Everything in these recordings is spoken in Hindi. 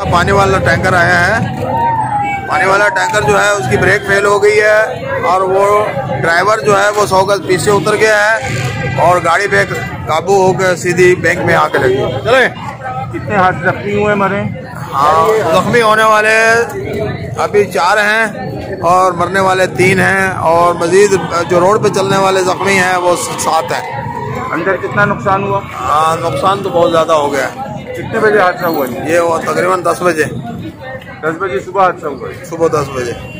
पानी वाला टैंकर आया है। पानी वाला टैंकर जो है उसकी ब्रेक फेल हो गई है और वो ड्राइवर जो है वो 100 गज पीछे उतर गया है और गाड़ी पे काबू होकर सीधी बैंक में आके लगी। चले कितने हाथ जख्मी हुए मरे? हाँ, जख्मी होने वाले अभी 4 हैं और मरने वाले 3 हैं और मजीद जो रोड पे चलने वाले जख्मी हैं वो 7 हैं। अंदर कितना नुकसान हुआ? हाँ, नुकसान तो बहुत ज्यादा हो गया है। कितने बजे हादसा हुआ ये? वो तकरीबन 10 बजे। 10 बजे सुबह हादसा हुआ, सुबह 10 बजे।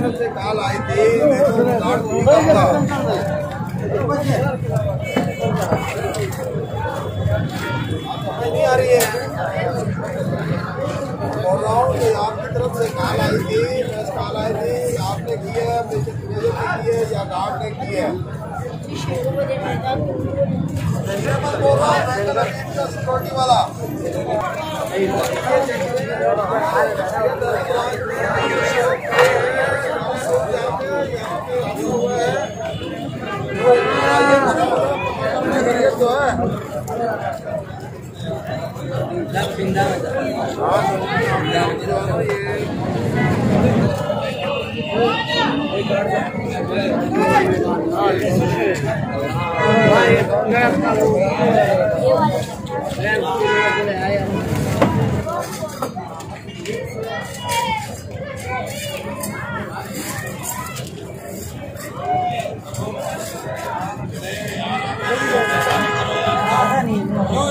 तरफ से काल आई थी, नहीं आ रही है। बोल रहा हूँ कि आपकी तरफ से काल आई थी, बस काल आई थी, आपने की है, की है या गार्ड ने की है? बोल रहा हूँ सिक्योरिटी वाला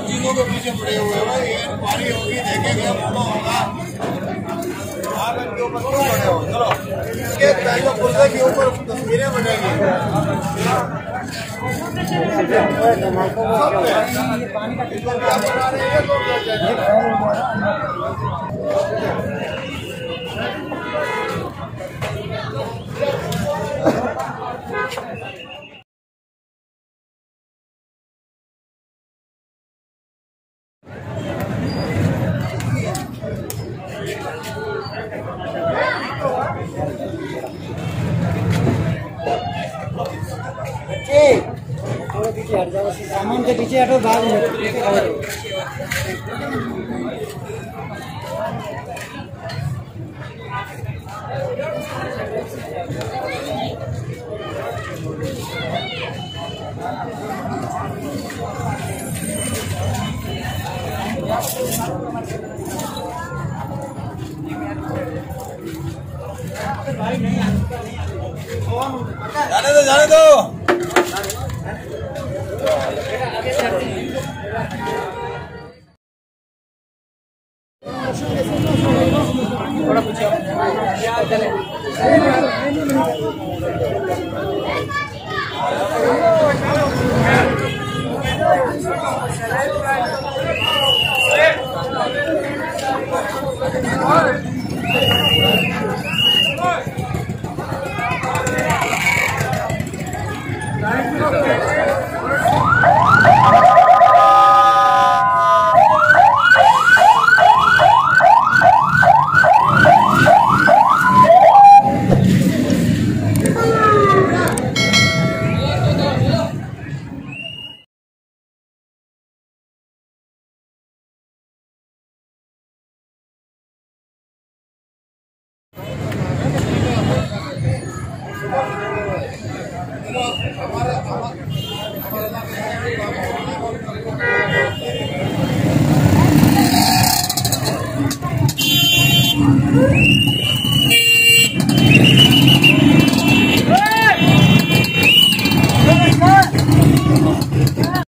चीजों के पीछे पड़े हुए भाई, ये पानी होगी, देखेंगे होगा। आप इनके ऊपर क्यों पड़े हो? चलो इसके पहले पुर्जे के ऊपर तस्वीरें बनेगी। सामान के पीछे हटो, भाग जाने दो